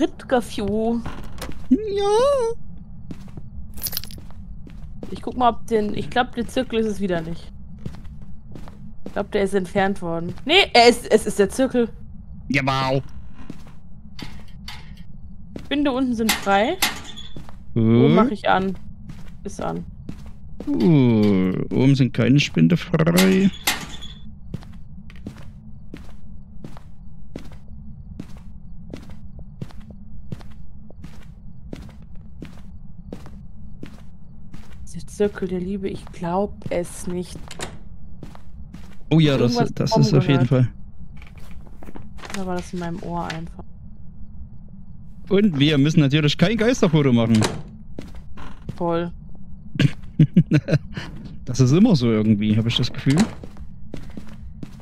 Rittgafio. Ja. Ich guck mal, ob den... Ich glaube, der Zirkel ist es wieder nicht. Ich glaube, der ist entfernt worden. Nee, es ist der Zirkel. Ja, wow. Winde unten sind frei. Wo mache ich an? Ist an. Oben sind keine Spinde frei. Der Zirkel der Liebe, ich glaube es nicht. Oh ja, das ist auf jeden Fall. Da war das in meinem Ohr einfach. Und wir müssen natürlich kein Geisterfoto machen. Voll. Das ist immer so irgendwie, habe ich das Gefühl.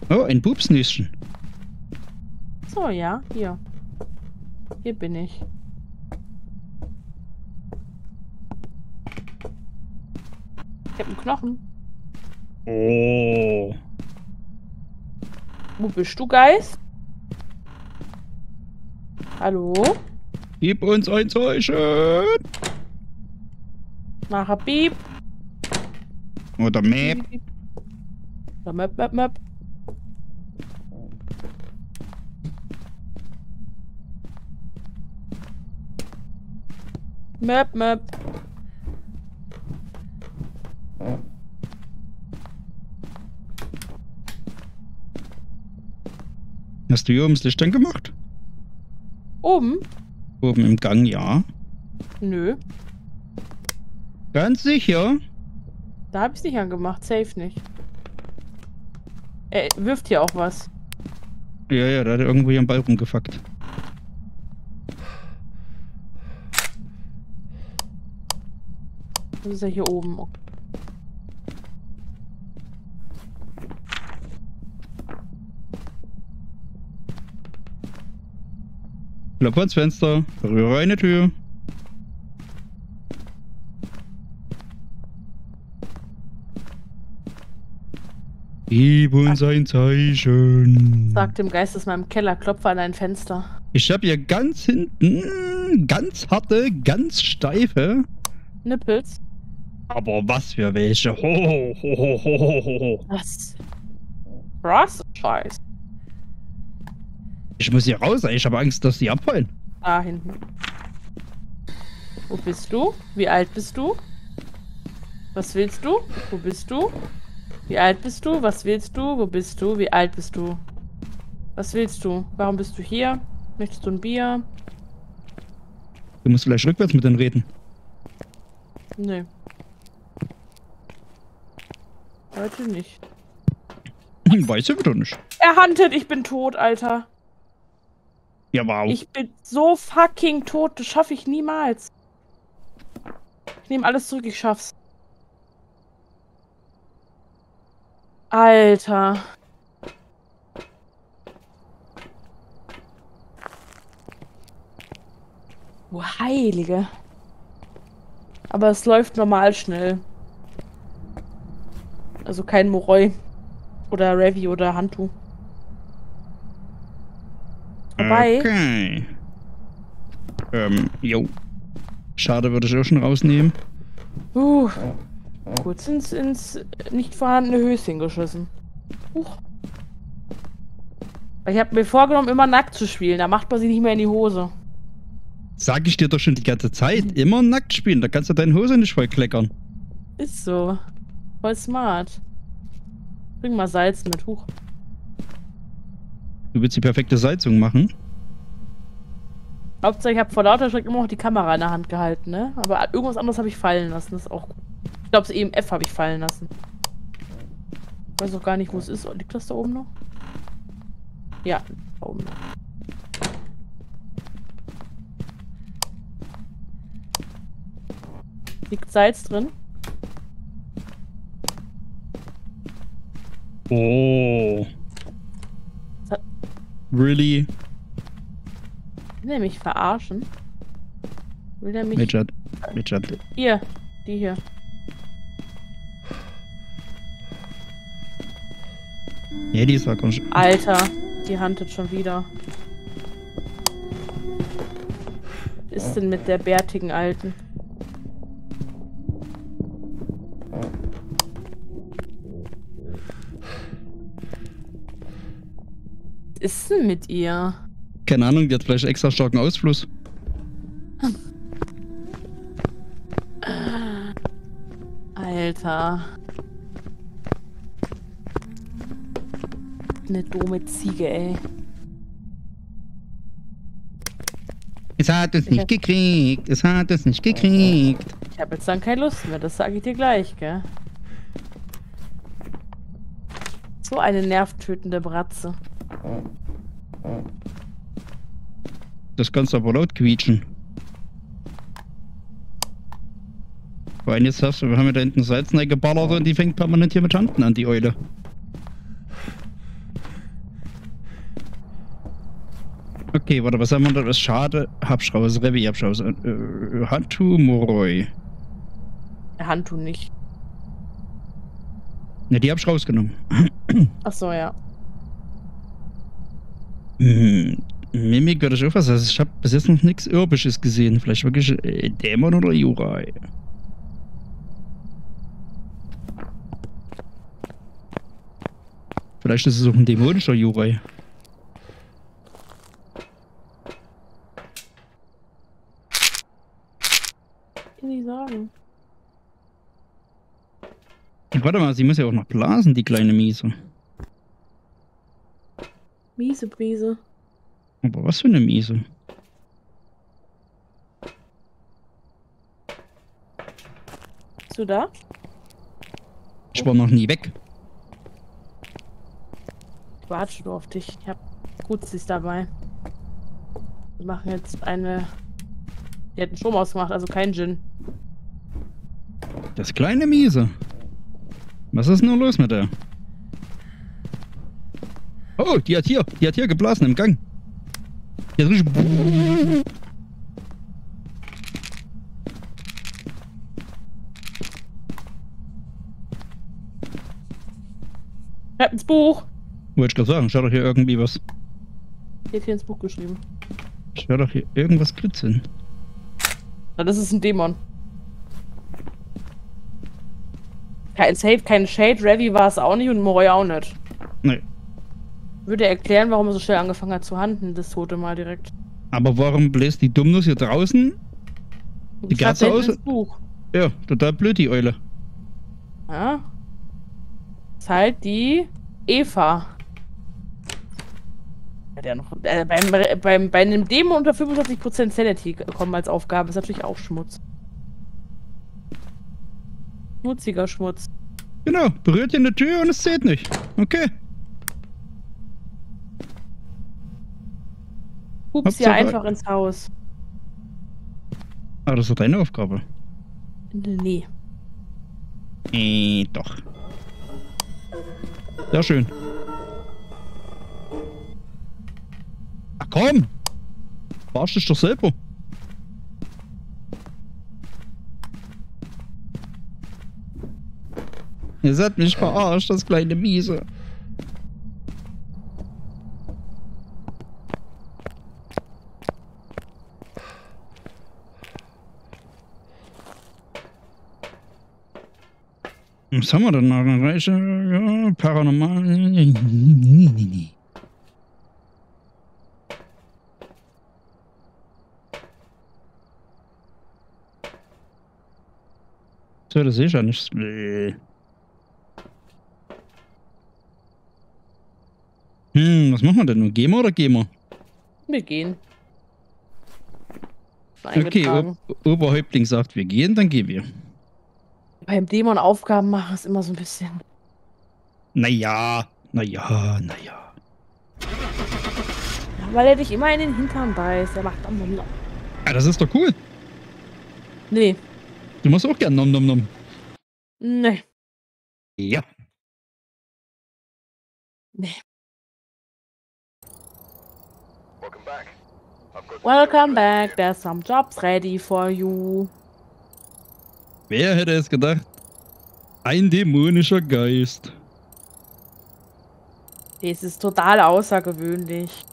Oh, ein Pupsnüsschen. So, ja, hier. Hier bin ich. Ich hab einen Knochen. Oh. Wo bist du, Geist? Hallo? Gib uns ein Zeichen! Nachher Beep. Oder Map. Oder Map. Map. Hast du hier oben das Licht dann gemacht? Oben? Oben im Gang, ja. Nö. Ganz sicher? Da hab ich's nicht angemacht, safe nicht. Er wirft hier auch was. Ja, da hat er irgendwo hier am Ball rumgefuckt. Das ist ja hier oben. Klapp ans Fenster, rühre eine Tür. Gib uns ein Zeichen. Sag dem Geist aus meinem Keller, klopfe an ein Fenster. Ich hab hier ganz hinten ganz harte, ganz steife Nippels. Aber was für welche? Ho. Was? Was? Scheiß. Ich muss hier raus, ich habe Angst, dass die abfallen. Da hinten. Wo bist du? Wie alt bist du? Was willst du? Wo bist du? Wie alt bist du? Was willst du? Wo bist du? Wie alt bist du? Was willst du? Warum bist du hier? Möchtest du ein Bier? Du musst vielleicht rückwärts mit denen reden. Nee. Heute nicht. Weiß ich wieder nicht. Er huntet, ich bin tot, Alter. Ja, wow. Ich bin so fucking tot, das schaffe ich niemals. Ich nehme alles zurück, ich schaff's. Alter. Oh, Heilige. Aber es läuft normal schnell. Also kein Moroi. Oder Revi oder Hantu. Vorbei. Okay. Jo. Schade, würde ich auch schon rausnehmen. Kurz ins nicht vorhandene Höschen geschossen. Ich habe mir vorgenommen, immer nackt zu spielen. Da macht man sie nicht mehr in die Hose. Sag ich dir doch schon die ganze Zeit. Immer nackt spielen. Da kannst du deine Hose nicht voll kleckern. Ist so. Voll smart. Bring mal Salz mit. Du willst die perfekte Salzung machen? Hauptsache, ich habe vor lauter Schreck immer noch die Kamera in der Hand gehalten, ne? Aber irgendwas anderes habe ich fallen lassen. Das ist auch gut. Ich glaube, das EMF habe ich fallen lassen. Ich weiß auch gar nicht, wo es ist. Liegt das da oben noch? Ja, da oben noch. Liegt Salz drin? Oh. Really? Will er mich verarschen? Will er mich... Mitchard. Hier. Die hier. Ja, die ist wahrscheinlich. Alter, die huntet schon wieder. Ist denn mit der bärtigen Alten? Ist denn mit ihr? Keine Ahnung, die hat vielleicht extra starken Ausfluss. Alter. Eine dumme Ziege, ey. Es hat es nicht gekriegt, es hat es nicht gekriegt. Ich habe jetzt dann keine Lust mehr, das sage ich dir gleich, gell? So eine nervtötende Bratze. Das kannst du aber laut quietschen. Vor allem jetzt hast du, wir haben ja da hinten Salz reingeballert und die fängt permanent hier mit Schanden an, die Eule. Okay, warte, was haben wir da? Das ist schade. Habschraus, Revi, Habschraus. Hantu, Moroi. Hantu nicht. Ne, die hab ich rausgenommen. Ach so, ja. Mimik würde ich auch was sagen. Ich habe bis jetzt noch nichts Irbisches gesehen. Vielleicht wirklich Dämon oder Jurai. Vielleicht ist es auch ein dämonischer Jurai. Warte mal, sie muss ja auch noch blasen, die kleine Miese. Miese Brise. Aber was für eine Miese? Bist du da? Ich war noch nie weg. Ich warte nur auf dich. Ich hab Gutzis dabei. Wir machen jetzt eine... Die hätten schon mal ausgemacht, also kein Gin. Das kleine Miese. Was ist nur los mit der? Oh, die hat hier geblasen im Gang. Die hat richtig... Ich hab ins Buch. Wollte ich gerade sagen, ich hab doch hier irgendwie was. Ich hab hier ins Buch geschrieben. Ich hab doch hier irgendwas glitzern. Na, das ist ein Dämon. Kein Safe, kein Shade, Revi war es auch nicht und Moroi auch nicht. Nee. Würde erklären, warum er so schnell angefangen hat zu handeln, das tote Mal direkt. Aber warum bläst die Dummnuss hier draußen? Die Kerze aus? Ja, total blöd, die Eule. Ja. Das ist halt die Eva. Hat ja noch, bei einem Demo unter 25% Sanity kommen als Aufgabe, ist natürlich auch Schmutz. Schmutziger Schmutz. Genau, berührt hier eine Tür und es zählt nicht. Okay. Hups hier einfach ins Haus. Ah, das ist doch deine Aufgabe. Nee. Doch. Sehr schön. Ach komm! Verarsch dich doch selber. Ihr seid mich verarscht, das kleine Miese. Was haben wir denn noch? Reiche, ja, paranormal. Nee. So, das sehe ich ja nicht. Was machen wir denn nun? Gehen wir oder gehen wir? Wir gehen. Okay, Oberhäuptling sagt, wir gehen, dann gehen wir. Beim Dämon Aufgaben machen ist immer so ein bisschen... Naja. Weil er dich immer in den Hintern beißt, er macht Nom-Nom-Nom. Ja, das ist doch cool. Nee. Du machst auch gern Nom-Nom-Nom. Nee. Ja. Nee. Welcome back, there's some jobs ready for you. Wer hätte es gedacht? Ein dämonischer Geist. Das ist total außergewöhnlich.